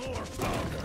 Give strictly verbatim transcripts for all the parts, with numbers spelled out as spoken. more powder.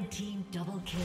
Red team double kill.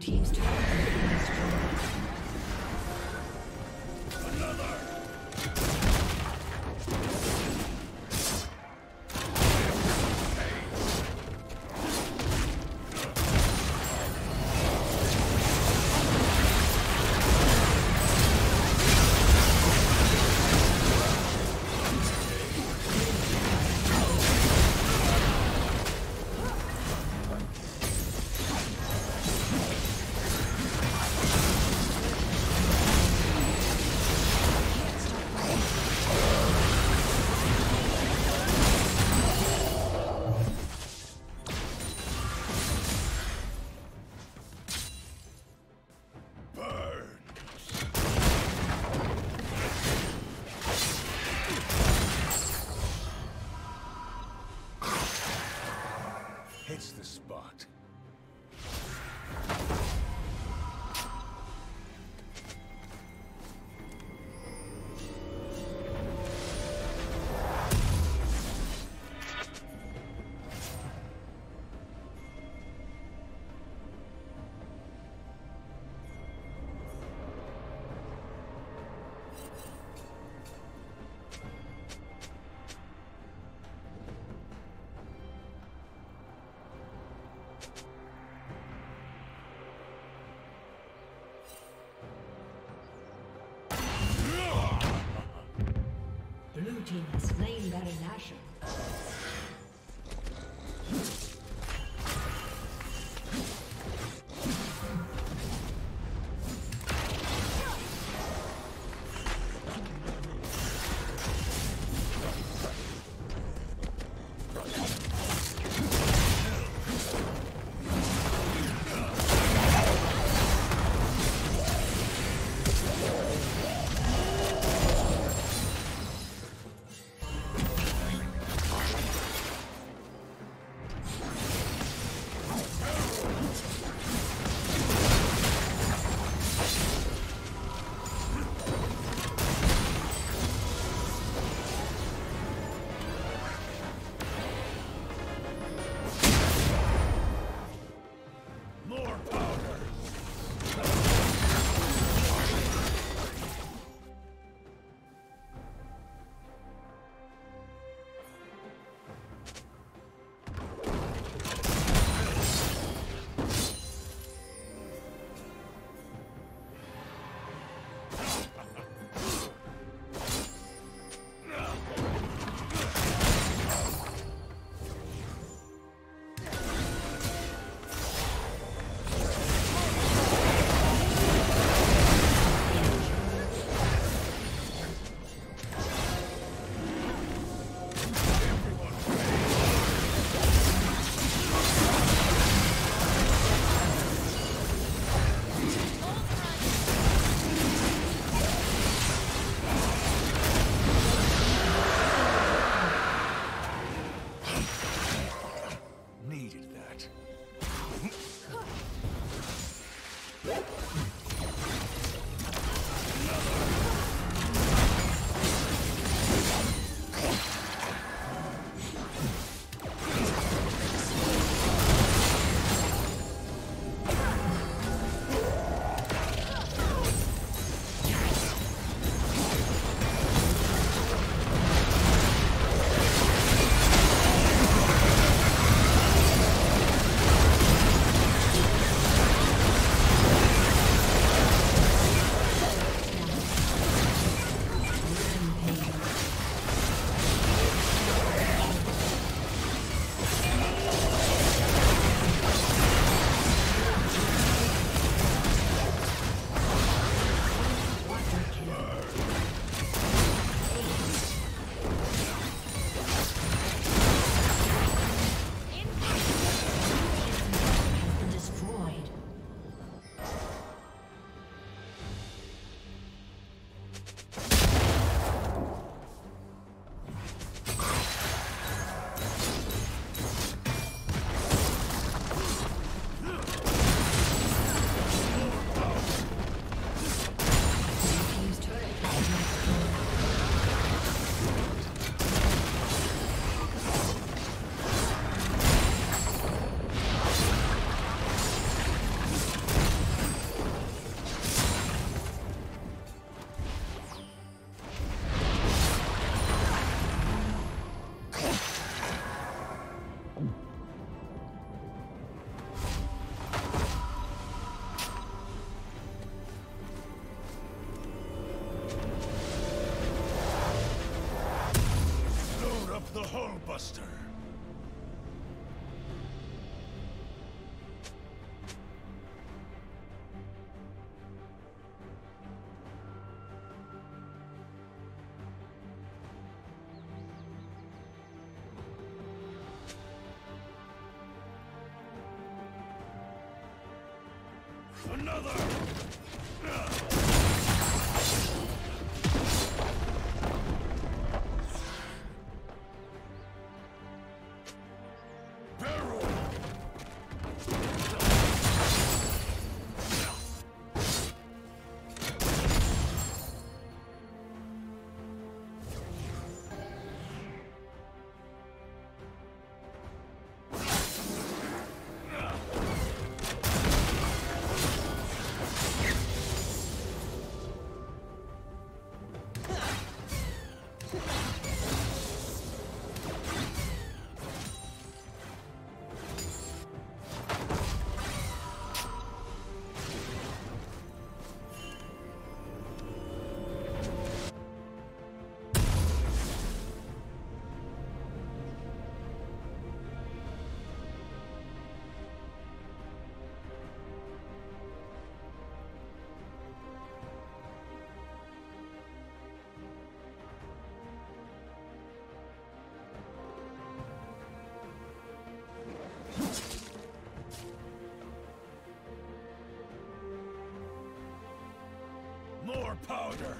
team's turret has been destroyed. Blue team has slain Baron Nashor. Thank you. of the Hullbuster. Another! Barrel! More powder!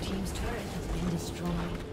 Team's turret has been destroyed.